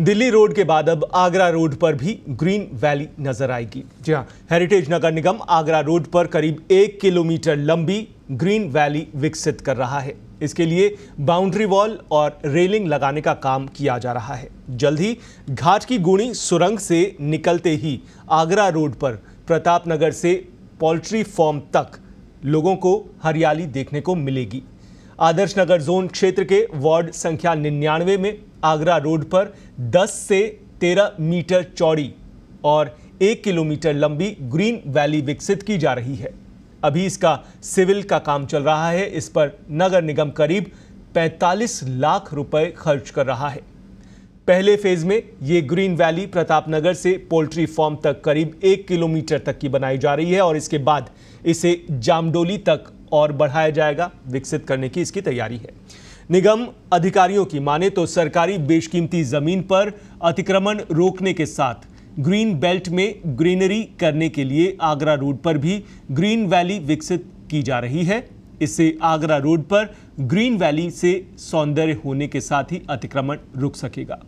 Delhi road के बाद अब आगरा रोड पर भी ग्रीन वैली नजर आएगी। जी हाँ, हेरिटेज नगर निगम आगरा रोड पर करीब 1 किलोमीटर लंबी ग्रीन वैली विकसित कर रहा है। इसके लिए बाउंड्री वॉल और रेलिंग लगाने का काम किया जा रहा है। जल्द ही घाट की गुणी सुरंग से निकलते ही आगरा रोड पर प्रताप नगर से पोल्ट्री फॉर्म तक लोगों को हरियाली देखने को मिलेगी। आदर्श नगर जोन क्षेत्र के वार्ड संख्या 99 में आगरा रोड पर 10 से 13 मीटर चौड़ी और 1 किलोमीटर लंबी ग्रीन वैली विकसित की जा रही है। अभी इसका सिविल का काम चल रहा है। इस पर नगर निगम करीब 45 लाख रुपए खर्च कर रहा है। पहले फेज में ये ग्रीन वैली प्रताप नगर से पोल्ट्री फॉर्म तक करीब 1 किलोमीटर तक की बनाई जा रही है और इसके बाद इसे जामडोली तक और बढ़ाया जाएगा। विकसित करने की इसकी तैयारी है। निगम अधिकारियों की माने तो सरकारी बेशकीमती जमीन पर अतिक्रमण रोकने के साथ ग्रीन बेल्ट में ग्रीनरी करने के लिए आगरा रोड पर भी ग्रीन वैली विकसित की जा रही है। इससे आगरा रोड पर ग्रीन वैली से सौंदर्य होने के साथ ही अतिक्रमण रुक सकेगा।